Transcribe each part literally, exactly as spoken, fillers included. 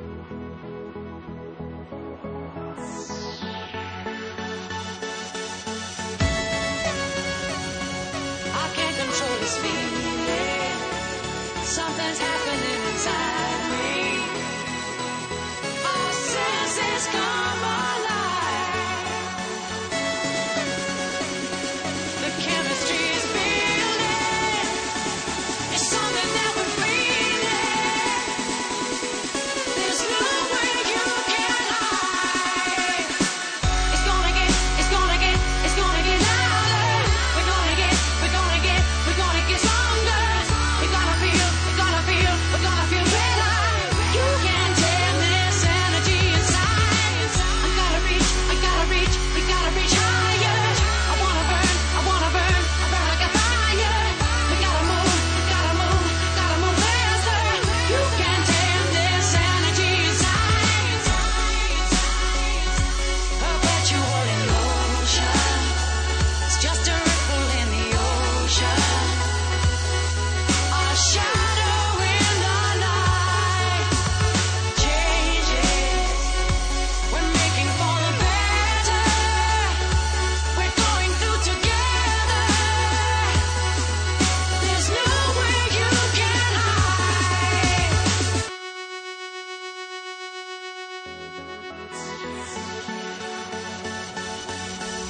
Something's happening inside me. All senses come alive. The chemistry is building. It's something that we're feeling. There's no way you can hide. It's gonna get, it's gonna get, it's gonna get louder. We're gonna get, we're gonna get, we're gonna get stronger. We're gonna feel. We're gonna feel better. You can tell this energy inside. I gotta reach, I gotta reach, we gotta reach higher. I wanna burn, I wanna burn, I burn like a fire. We gotta move, we gotta move, gotta move faster. You can tell this energy inside. Perpetual in motion. It's just a ripple in the ocean. A shadow.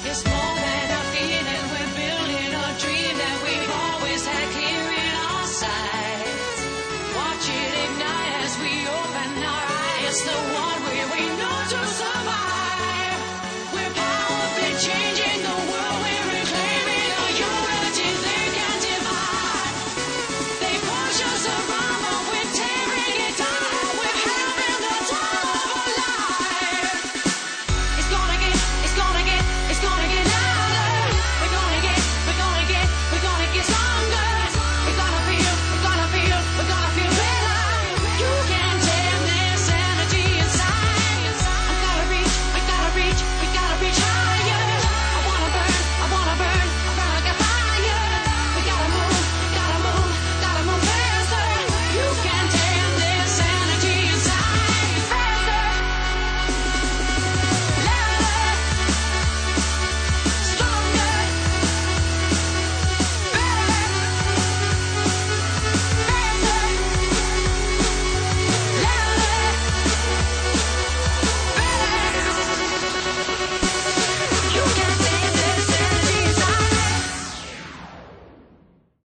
It's more than a feeling. We're building a dream that we've always had clear in our sight. Watch it ignite as we open our eyes. It's the one way we know.